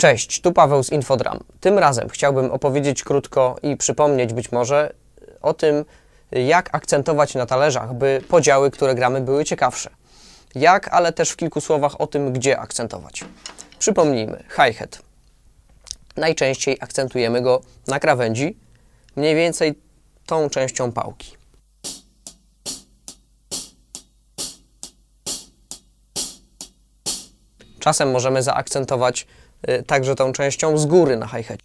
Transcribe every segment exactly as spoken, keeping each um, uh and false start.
Cześć, tu Paweł z Infodrum. Tym razem chciałbym opowiedzieć krótko i przypomnieć być może o tym, jak akcentować na talerzach, by podziały, które gramy, były ciekawsze. Jak, ale też w kilku słowach o tym, gdzie akcentować. Przypomnijmy, hi-hat. Najczęściej akcentujemy go na krawędzi, mniej więcej tą częścią pałki. Czasem możemy zaakcentować także tą częścią z góry na hi-hacie.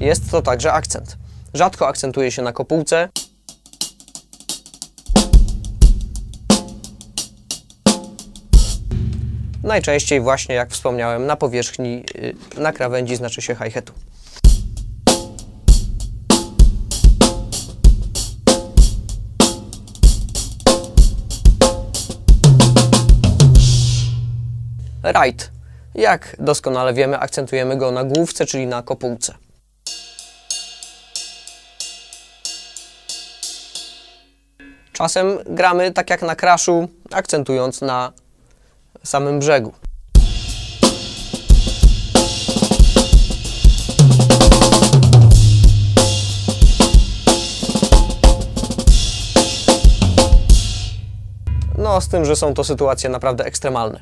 Jest to także akcent. Rzadko akcentuje się na kopułce. Najczęściej właśnie, jak wspomniałem, na powierzchni, na krawędzi znaczy się hi-hatu. Right. Jak doskonale wiemy, akcentujemy go na główce, czyli na kopułce. Czasem gramy tak jak na crashu, akcentując na samym brzegu. No, z tym, że są to sytuacje naprawdę ekstremalne.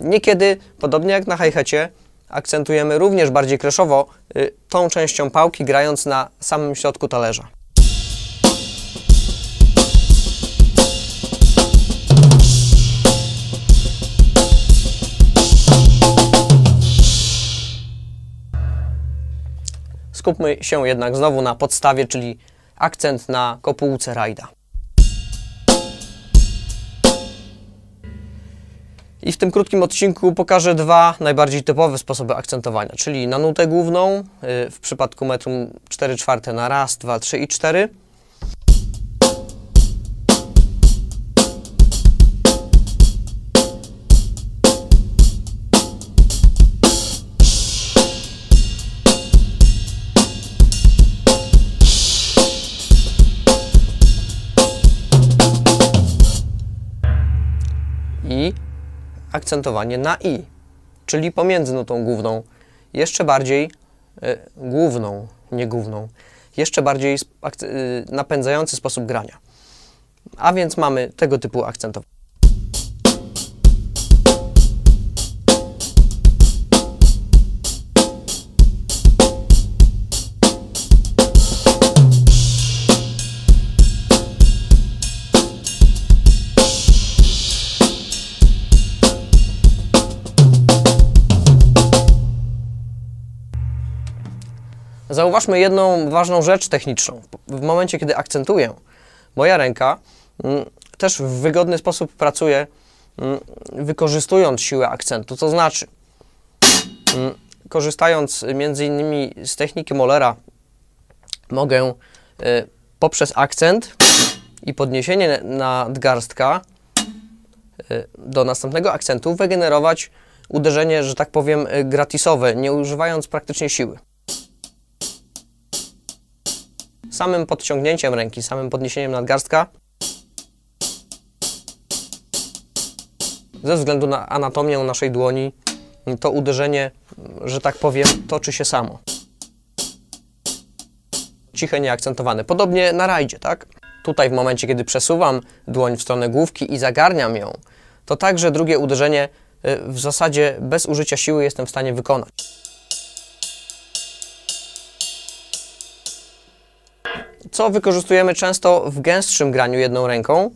Niekiedy, podobnie jak na hi-hacie, akcentujemy również bardziej kreszowo y, tą częścią pałki, grając na samym środku talerza. Skupmy się jednak znowu na podstawie, czyli akcent na kopułce rajda. I w tym krótkim odcinku pokażę dwa najbardziej typowe sposoby akcentowania, czyli na nutę główną, w przypadku metrum cztery czwarte na raz, dwa, trzy i cztery. I akcentowanie na i, czyli pomiędzy nutą główną, jeszcze bardziej y, główną, nie główną, jeszcze bardziej y, napędzający sposób grania. A więc mamy tego typu akcentowanie. Zauważmy jedną ważną rzecz techniczną. W momencie, kiedy akcentuję, moja ręka m, też w wygodny sposób pracuje, m, wykorzystując siłę akcentu. To znaczy, m, korzystając między innymi z techniki Molera, mogę y, poprzez akcent i podniesienie nadgarstka y, do następnego akcentu wygenerować uderzenie, że tak powiem, y, gratisowe, nie używając praktycznie siły. Samym podciągnięciem ręki, samym podniesieniem nadgarstka, ze względu na anatomię naszej dłoni, to uderzenie, że tak powiem, toczy się samo. Ciche, nieakcentowane. Podobnie na rajdzie, tak? Tutaj w momencie, kiedy przesuwam dłoń w stronę główki i zagarniam ją, to także drugie uderzenie w zasadzie bez użycia siły jestem w stanie wykonać. Co wykorzystujemy często w gęstszym graniu jedną ręką,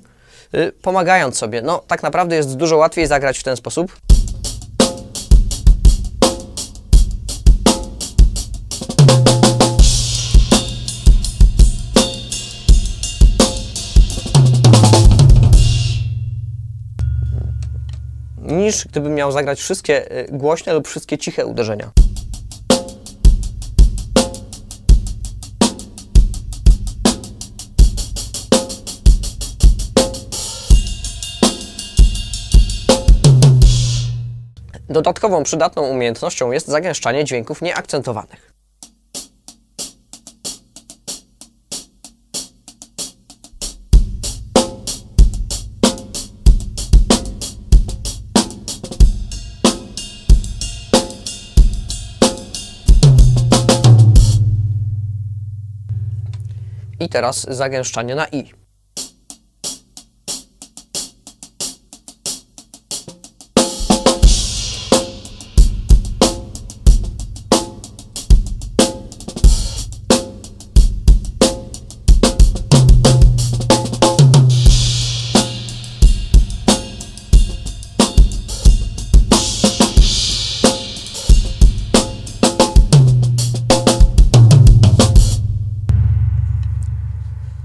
yy, pomagając sobie. No, tak naprawdę jest dużo łatwiej zagrać w ten sposób. Niż gdybym miał zagrać wszystkie głośne lub wszystkie ciche uderzenia. Dodatkową przydatną umiejętnością jest zagęszczanie dźwięków nieakcentowanych. I teraz zagęszczanie na i.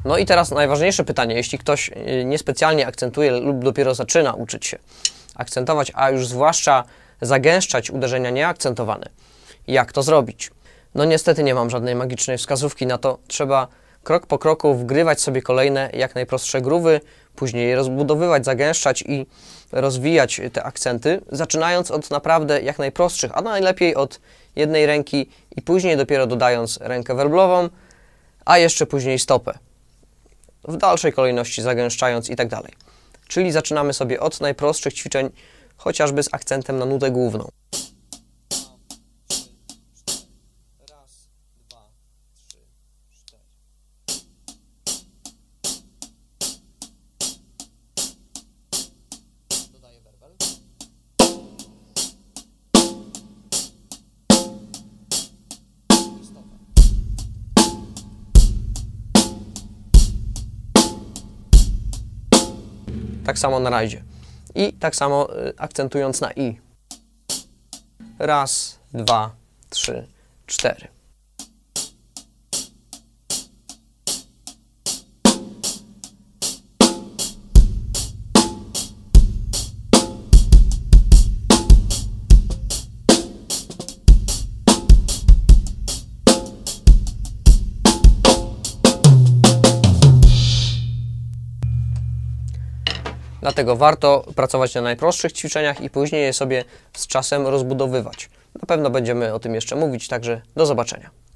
No i teraz najważniejsze pytanie, jeśli ktoś niespecjalnie akcentuje lub dopiero zaczyna uczyć się akcentować, a już zwłaszcza zagęszczać uderzenia nieakcentowane. Jak to zrobić? No niestety nie mam żadnej magicznej wskazówki na to. Trzeba krok po kroku wgrywać sobie kolejne, jak najprostsze gruwy, później rozbudowywać, zagęszczać i rozwijać te akcenty, zaczynając od naprawdę jak najprostszych, a najlepiej od jednej ręki i później dopiero dodając rękę werblową, a jeszcze później stopę. W dalszej kolejności zagęszczając i tak dalej. Czyli zaczynamy sobie od najprostszych ćwiczeń, chociażby z akcentem na nutę główną. Tak samo na rajdzie. I tak samo akcentując na i. Raz, dwa, trzy, cztery. Dlatego warto pracować na najprostszych ćwiczeniach i później je sobie z czasem rozbudowywać. Na pewno będziemy o tym jeszcze mówić, także do zobaczenia.